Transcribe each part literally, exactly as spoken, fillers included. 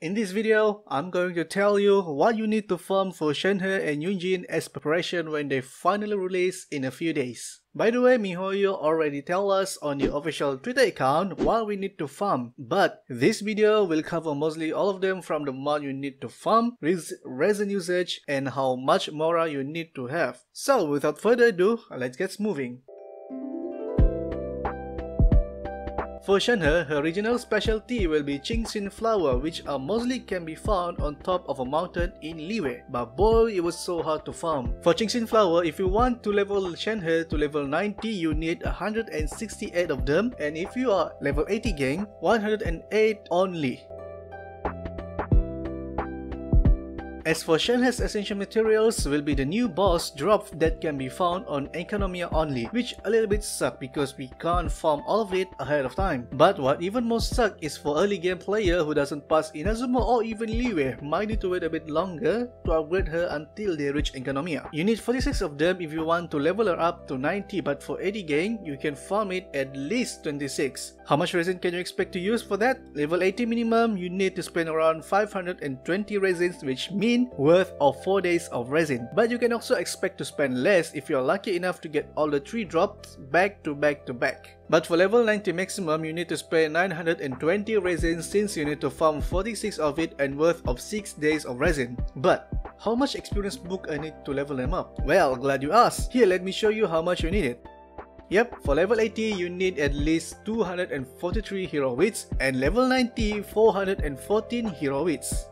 In this video, I'm going to tell you what you need to farm for Shenhe and Yunjin as preparation when they finally release in a few days. By the way, Mihoyo already tell us on the official Twitter account what we need to farm, but this video will cover mostly all of them, from the amount you need to farm, res resin usage, and how much Mora you need to have. So without further ado, let's get moving. For Shenhe, her regional specialty will be Qingxin Flower, which are mostly can be found on top of a mountain in Liwei, but boy, it was so hard to farm. For Qingxin Flower, if you want to level Shenhe to level ninety, you need one hundred sixty-eight of them, and if you are level eighty gang, one hundred eight only. As for Shenhe's essential materials will be the new boss drop that can be found on Enkanomia only, which a little bit suck because we can't farm all of it ahead of time. But what even more suck is for early game player who doesn't pass Inazuma or even Liwei might need to wait a bit longer to upgrade her until they reach Enkanomia. You need forty-six of them if you want to level her up to ninety, but for eighty gang, you can farm it at least twenty-six. How much resin can you expect to use for that? Level eighty minimum, you need to spend around five hundred twenty resins, which means worth of four days of resin, but you can also expect to spend less if you are lucky enough to get all the three drops back to back to back. But for level ninety maximum, you need to spend nine hundred twenty resin, since you need to farm forty-six of it and worth of six days of resin. But how much experience book I need to level them up? Well, glad you asked. Here, let me show you how much you need it. Yep, for level eighty, you need at least two hundred forty-three hero wits, and level ninety, four hundred fourteen hero wits.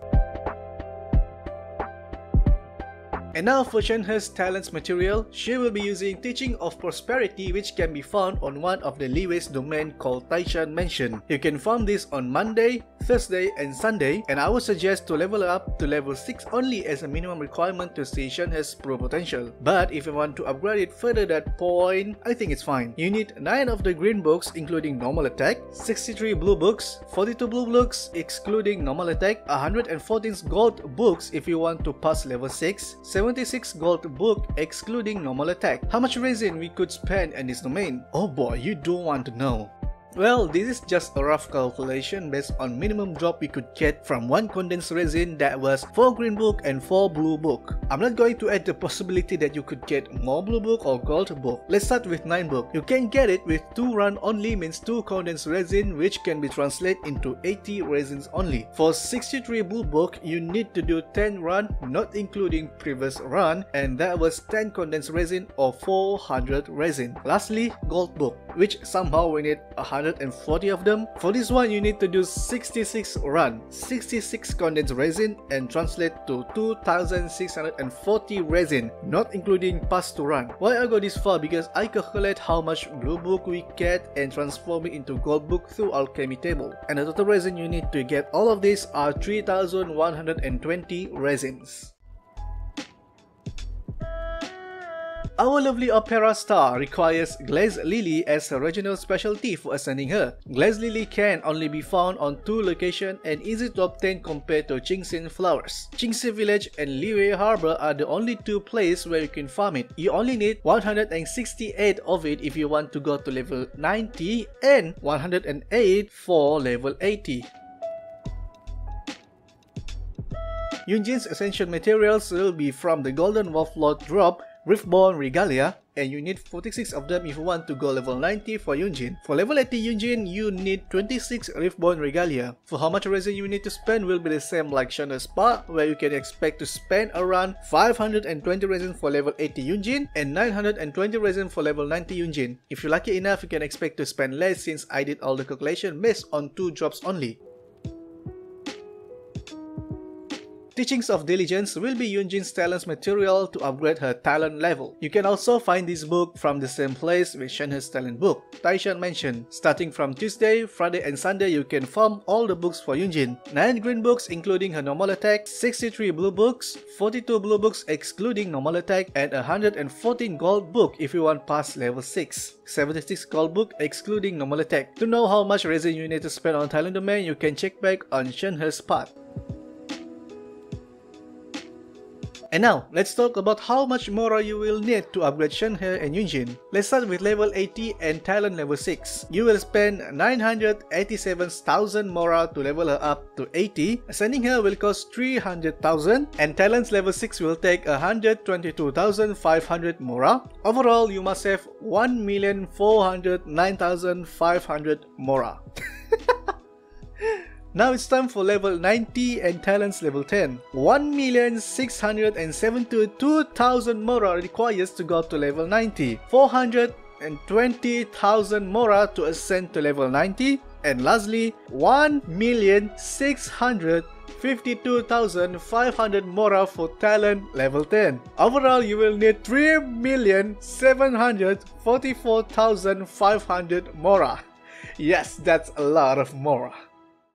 And now for Shenhe's talents material, she will be using Teaching of Prosperity, which can be found on one of the Liwei's domain called Taishan Mansion. You can farm this on Monday, Thursday and Sunday, and I would suggest to level up to level six only as a minimum requirement to see Shenhe's pro potential. But if you want to upgrade it further that point, I think it's fine. You need nine of the green books including normal attack, sixty-three blue books, forty-two blue books excluding normal attack, one hundred fourteen gold books if you want to pass level six, seventy-six gold book excluding normal attack. How much resin we could spend in this domain? Oh boy, you don't want to know. Well, this is just a rough calculation based on minimum drop we could get from one condensed resin that was four green book and four blue book. I'm not going to add the possibility that you could get more blue book or gold book. Let's start with nine book. You can get it with two run only, means two condensed resin, which can be translated into eighty resins only. For sixty-three blue book, you need to do ten run, not including previous run, and that was ten condensed resin or four hundred resin. Lastly, gold book, which somehow we need one hundred forty of them. For this one, you need to do sixty-six run, sixty-six condensed resin, and translate to two thousand six hundred forty resin, not including pass to run. Why I go this far? Because I calculate how much blue book we get and transform it into gold book through alchemy table. And the total resin you need to get all of these are three thousand one hundred twenty resins. Our lovely opera star requires Glaze Lily as her regional specialty for ascending her. Glaze Lily can only be found on two locations and easy to obtain compared to Qingxin flowers. Qingxin Village and Liyue Harbor are the only two places where you can farm it. You only need one hundred sixty-eight of it if you want to go to level ninety and one hundred eight for level eighty. Yunjin's essential materials will be from the Golden Wolf Lord drop, Riftborn Regalia, and you need forty-six of them if you want to go level ninety for Yunjin. For level eighty Yunjin, you need twenty-six Riftborn Regalia. For how much resin you need to spend will be the same like Shenhe's part, where you can expect to spend around five hundred twenty resin for level eighty Yunjin and nine hundred twenty resin for level ninety Yunjin. If you're lucky enough, you can expect to spend less, since I did all the calculation based on two drops only. Teachings of Diligence will be Yunjin's talents material to upgrade her talent level. You can also find this book from the same place with Shenhe's talent book, Taishan Mansion. Starting from Tuesday, Friday and Sunday, you can farm all the books for Yunjin. nine green books including her normal attack, sixty-three blue books, forty-two blue books excluding normal attack, and one hundred fourteen gold book if you want past level six. seventy-six gold book excluding normal attack. To know how much resin you need to spend on talent domain, you can check back on Shenhe's part. And now, let's talk about how much Mora you will need to upgrade Shenhe and Yunjin. Let's start with level eighty and talent level six. You will spend nine hundred eighty-seven thousand Mora to level her up to eighty, ascending her will cost three hundred thousand, and talents level six will take one hundred twenty-two thousand five hundred Mora. Overall, you must have one million four hundred nine thousand five hundred Mora. Now it's time for level ninety and talents level ten. one million six hundred seventy-two thousand Mora requires to go up to level ninety. four hundred twenty thousand Mora to ascend to level ninety. And lastly, one million six hundred fifty-two thousand five hundred Mora for talent level ten. Overall, you will need three million seven hundred forty-four thousand five hundred Mora. Yes, that's a lot of Mora.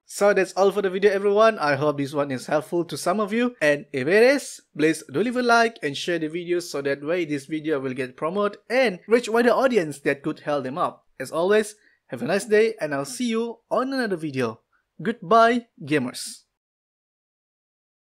So that's all for the video, everyone. I hope this one is helpful to some of you, and if it is, please do leave a like and share the video so that way this video will get promoted and reach wider audience that could help them up. As always, have a nice day and I'll see you on another video. Goodbye, gamers.